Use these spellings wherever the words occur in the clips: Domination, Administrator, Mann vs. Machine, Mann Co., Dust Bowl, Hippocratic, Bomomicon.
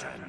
Domination.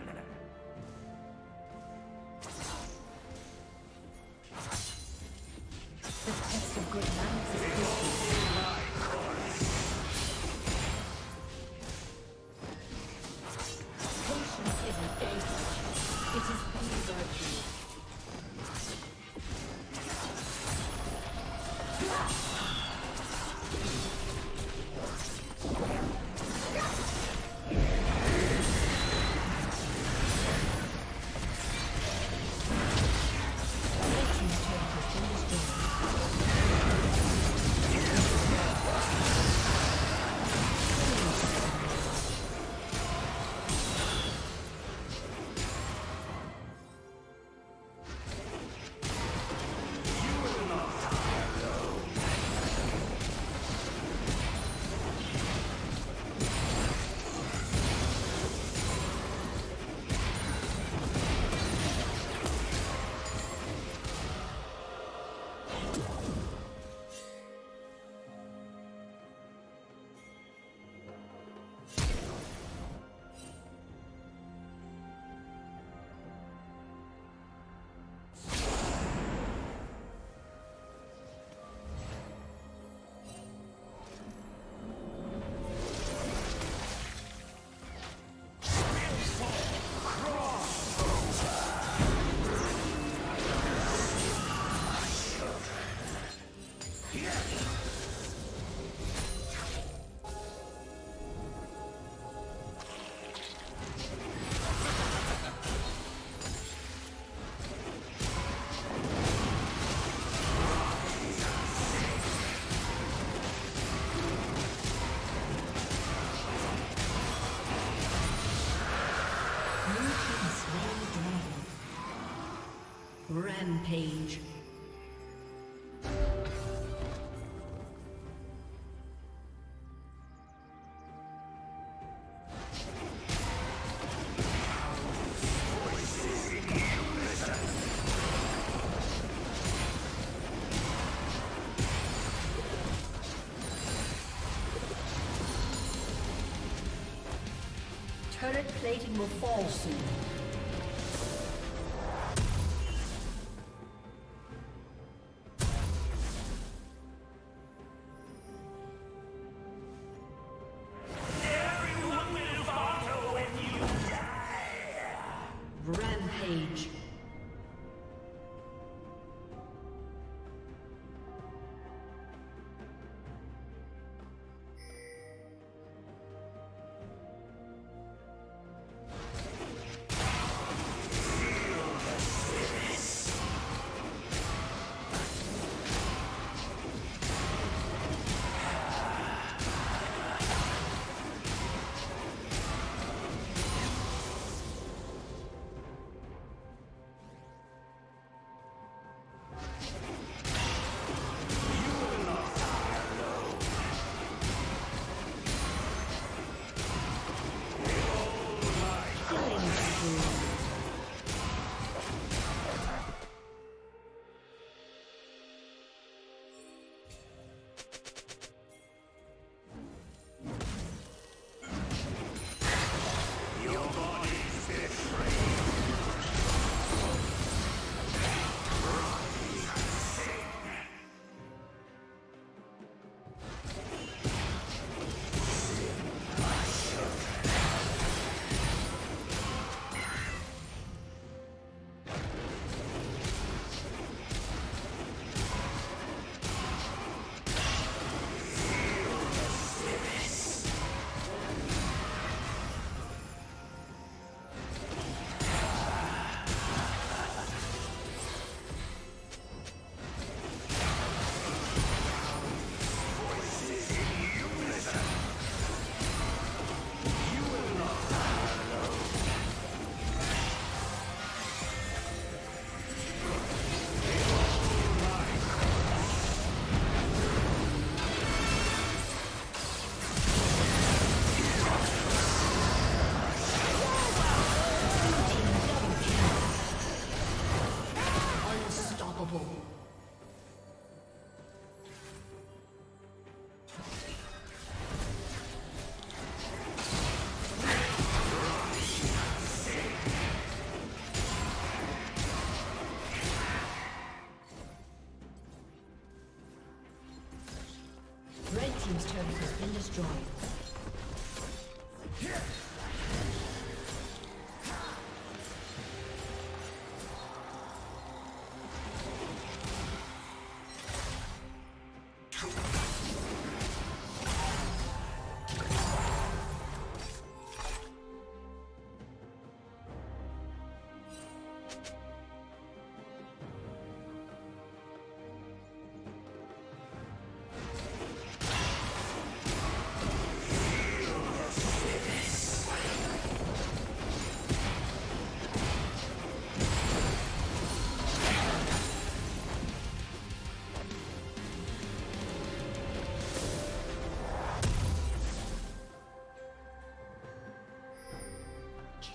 Rampage. Turret plating will fall soon. destroyed.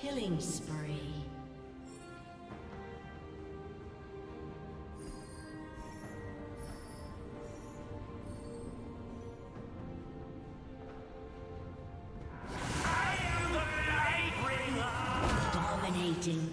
Killing spree. I am the Lightbringer! Dominating.